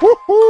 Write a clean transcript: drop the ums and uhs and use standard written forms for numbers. Woohoo!